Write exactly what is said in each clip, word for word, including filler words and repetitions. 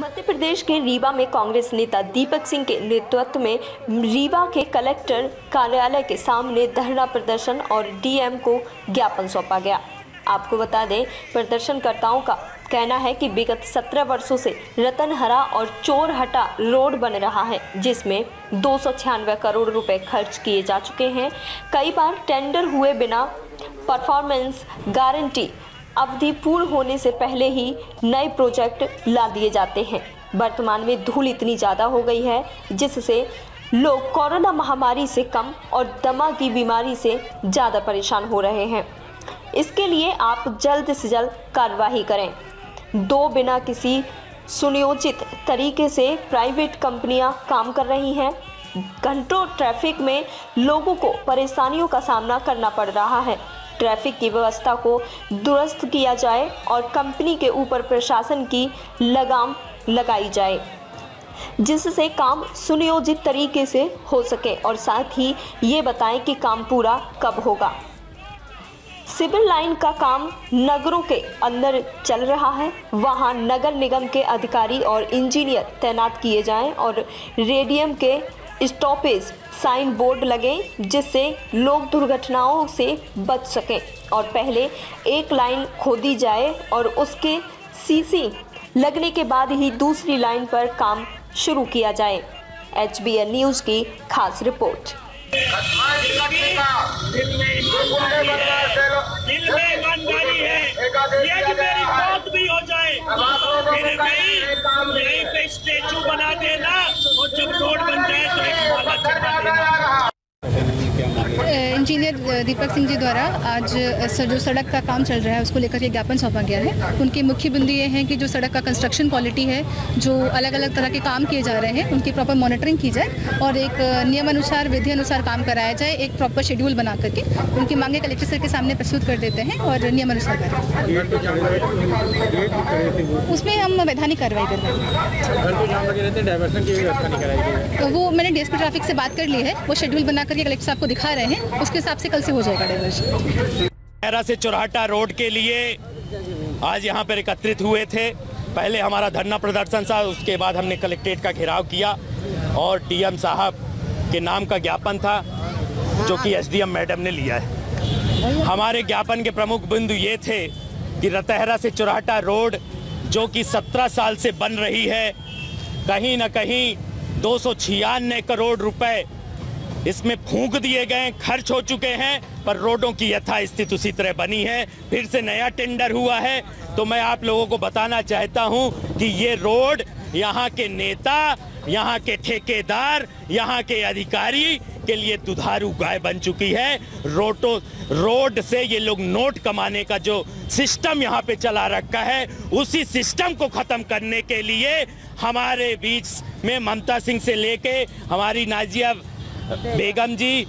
मध्य प्रदेश के रीवा में कांग्रेस नेता दीपक सिंह के नेतृत्व में रीवा के कलेक्टर कार्यालय के सामने धरना प्रदर्शन और डीएम को ज्ञापन सौंपा गया। आपको बता दें, प्रदर्शनकर्ताओं का कहना है कि विगत सत्रह वर्षों से रतनहरा और चोरहटा रोड बन रहा है, जिसमें दो सौ छियानवे करोड़ रुपए खर्च किए जा चुके हैं। कई बार टेंडर हुए बिना परफॉर्मेंस गारंटी अवधि पूर्ण होने से पहले ही नए प्रोजेक्ट ला दिए जाते हैं। वर्तमान में धूल इतनी ज़्यादा हो गई है जिससे लोग कोरोना महामारी से कम और दमा की बीमारी से ज़्यादा परेशान हो रहे हैं। इसके लिए आप जल्द से जल्द कार्रवाई करें। दो बिना किसी सुनियोजित तरीके से प्राइवेट कंपनियां काम कर रही हैं। घंटों ट्रैफिक में लोगों को परेशानियों का सामना करना पड़ रहा है। ट्रैफिक की व्यवस्था को दुरुस्त किया जाए और कंपनी के ऊपर प्रशासन की लगाम लगाई जाए, जिससे काम सुनियोजित तरीके से हो सके और साथ ही ये बताएं कि काम पूरा कब होगा। सिविल लाइन का काम नगरों के अंदर चल रहा है, वहां नगर निगम के अधिकारी और इंजीनियर तैनात किए जाएं और रेडियम के स्टॉपेज साइन बोर्ड लगें, जिससे लोग दुर्घटनाओं से बच सकें। और पहले एक लाइन खोदी जाए और उसके सीसी लगने के बाद ही दूसरी लाइन पर काम शुरू किया जाए। एच बी एन न्यूज़ की खास रिपोर्ट। इंजीनियर दीपक सिंह जी द्वारा आज जो सड़क का काम चल रहा है उसको लेकर के ज्ञापन सौंपा गया है। उनकी मुख्य बिंदु ये है कि जो सड़क का कंस्ट्रक्शन क्वालिटी है, जो अलग अलग तरह के काम किए जा रहे हैं, उनकी प्रॉपर मॉनिटरिंग की जाए और एक नियमानुसार विधि अनुसार काम कराया जाए। एक प्रॉपर शेड्यूल बना करके उनकी मांगे कलेक्टर सर के सामने प्रस्तुत कर देते हैं और नियमानुसार करें। उसमें हम वैधानिक कार्रवाई करते हैं। वो मैंने डी एस पी ट्रैफिक से बात कर ली है, वो शेड्यूल बना करके कलेक्टर साहब को दिखा रहे हैं, उसके हिसाब से कल से हो जाएगा डायवर्जन। रतनहरा से चोरहटा रोड के लिए आज यहाँ पर एकत्रित हुए थे। पहले हमारा धरना प्रदर्शन था, उसके बाद हमने कलेक्ट्रेट का घेराव किया और डीएम साहब के नाम का ज्ञापन था जो कि एसडीएम मैडम ने लिया है। हमारे ज्ञापन के प्रमुख बिंदु ये थे कि रतनहरा से चोरहटा रोड जो कि सत्रह साल से बन रही है, कहीं ना कहीं दो सौ छियानवे करोड़ रुपये इसमें फूंक दिए गए, खर्च हो चुके हैं, पर रोडों की यथा स्थिति उसी तरह बनी है। फिर से नया टेंडर हुआ है। तो मैं आप लोगों को बताना चाहता हूं कि ये रोड यहां के नेता, यहां के ठेकेदार, यहां के अधिकारी के लिए दुधारू गाय बन चुकी है। रोटो रोड से ये लोग नोट कमाने का जो सिस्टम यहाँ पे चला रखा है, उसी सिस्टम को ख़त्म करने के लिए हमारे बीच में ममता सिंह से लेके हमारी नाजिया बेगम जी,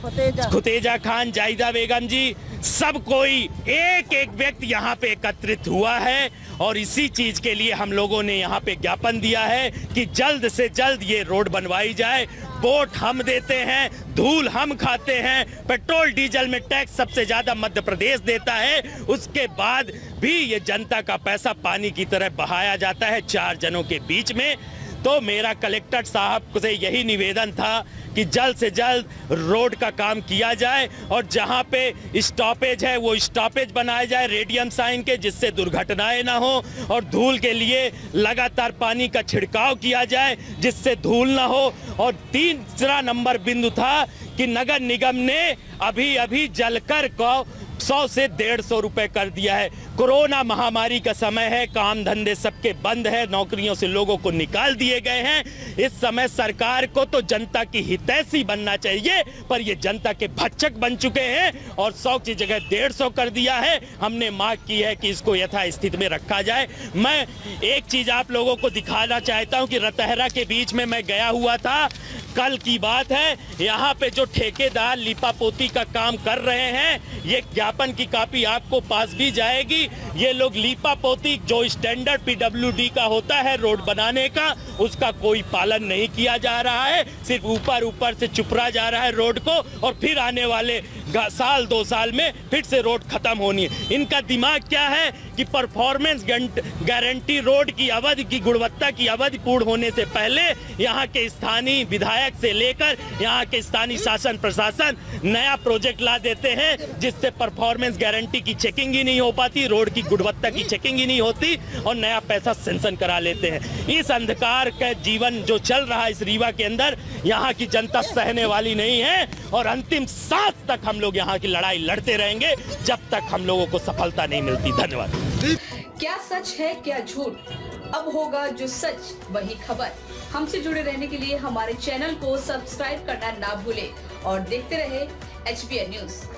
खुतेजा खान, जायदा बेगम जी, सब कोई एक एक व्यक्ति यहाँ पे एकत्रित हुआ है और इसी चीज के लिए हम लोगों ने यहाँ पे ज्ञापन दिया है कि जल्द से जल्द ये रोड बनवाई जाए। वोट हम देते हैं, धूल हम खाते हैं, पेट्रोल डीजल में टैक्स सबसे ज्यादा मध्य प्रदेश देता है, उसके बाद भी ये जनता का पैसा पानी की तरह बहाया जाता है चार जनों के बीच में। तो मेरा कलेक्टर साहब से यही निवेदन था कि जल्द से जल्द रोड का काम किया जाए और जहां पे स्टॉपेज है वो स्टॉपेज बनाया जाए रेडियम साइन के, जिससे दुर्घटनाएं ना हो, और धूल के लिए लगातार पानी का छिड़काव किया जाए जिससे धूल ना हो। और तीसरा नंबर बिंदु था कि नगर निगम ने अभी अभी जलकर को सौ से डेढ़ सौ रुपये कर दिया है। कोरोना महामारी का समय है, काम धंधे सबके बंद है, नौकरियों से लोगों को निकाल दिए गए हैं। इस समय सरकार को तो जनता की हितैषी बनना चाहिए, पर ये जनता के भक्षक बन चुके हैं और सौ की जगह डेढ़ सौ कर दिया है। हमने मांग की है कि इसको यथास्थिति में रखा जाए। मैं एक चीज़ आप लोगों को दिखाना चाहता हूँ कि रतनहरा के बीच में मैं गया हुआ था, कल की बात है। यहाँ पे जो ठेकेदार लिपापोती का काम कर रहे हैं, ये ज्ञापन की कॉपी आपको पास भी जाएगी। ये लोग लिपापोती जो स्टैंडर्ड पीडब्ल्यूडी का होता है रोड बनाने का, उसका कोई पालन नहीं किया जा रहा है, सिर्फ ऊपर ऊपर से चुपरा जा रहा है रोड को। और फिर आने वाले साल दो साल में फिर से रोड खत्म होनी है। इनका दिमाग क्या है कि परफॉर्मेंस गारंटी रोड की अवधि की गुणवत्ता की अवधि पूर्ण होने से पहले यहाँ के स्थानीय विधायक से लेकर यहाँ के स्थानीय शासन प्रशासन नया प्रोजेक्ट ला देते हैं, जिससे परफॉर्मेंस गारंटी की चेकिंग ही नहीं हो पाती, रोड की गुणवत्ता की चेकिंग ही नहीं होती और नया पैसा सेंशन करा लेते हैं। इस अंधकार का जीवन जो चल रहा है इस रीवा के अंदर, यहाँ की जनता सहने वाली नहीं है और अंतिम सांस तक हम लोग यहाँ की लड़ाई लड़ते रहेंगे जब तक हम लोगों को सफलता नहीं मिलती। धन्यवाद। क्या सच है क्या झूठ, अब होगा जो सच वही खबर। हमसे जुड़े रहने के लिए हमारे चैनल को सब्सक्राइब करना ना भूले और देखते रहे एच बी एन न्यूज।